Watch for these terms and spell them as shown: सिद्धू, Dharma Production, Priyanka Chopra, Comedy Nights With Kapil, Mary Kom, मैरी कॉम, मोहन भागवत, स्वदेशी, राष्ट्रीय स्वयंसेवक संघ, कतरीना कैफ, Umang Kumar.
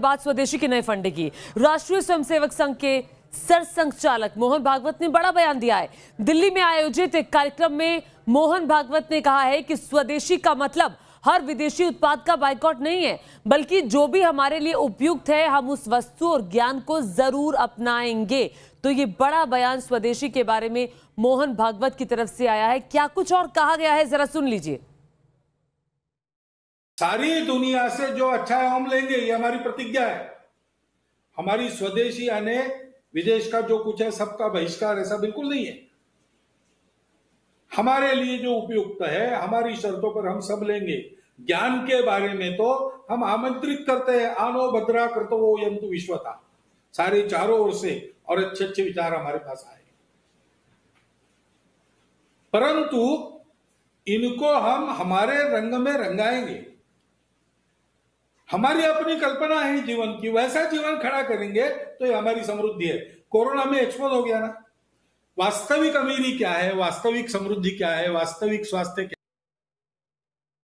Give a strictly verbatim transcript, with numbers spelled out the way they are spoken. बात स्वदेशी के नए फंडे की। राष्ट्रीय स्वयंसेवक संघ के सरसंघचालक मोहन भागवत ने बड़ा बयान दिया है। दिल्ली में आयोजित एक कार्यक्रम में मोहन भागवत ने कहा है कि स्वदेशी का मतलब हर विदेशी उत्पाद का बायकॉट नहीं है, बल्कि जो भी हमारे लिए उपयुक्त है हम उस वस्तु और ज्ञान को जरूर अपनाएंगे। तो ये बड़ा बयान स्वदेशी के बारे में मोहन भागवत की तरफ से आया है। क्या कुछ और कहा गया है, जरा सुन लीजिए। सारी दुनिया से जो अच्छा है हम लेंगे, ये हमारी प्रतिज्ञा है। हमारी स्वदेशी यानी विदेश का जो कुछ है सबका बहिष्कार, ऐसा बिल्कुल नहीं है। हमारे लिए जो उपयुक्त है हमारी शर्तों पर हम सब लेंगे। ज्ञान के बारे में तो हम आमंत्रित करते हैं, आनो भद्रा कर्तवो यंतु विश्वतः, सारे चारों ओर से और अच्छे अच्छे विचार हमारे पास आए। परंतु इनको हम हमारे रंग में रंगाएंगे। हमारी अपनी कल्पना है जीवन की, वैसा जीवन खड़ा करेंगे तो ये हमारी समृद्धि है। कोरोना में एक्सपोज हो गया ना, वास्तविक अमीरी क्या है, वास्तविक समृद्धि क्या है, वास्तविक स्वास्थ्य क्या है।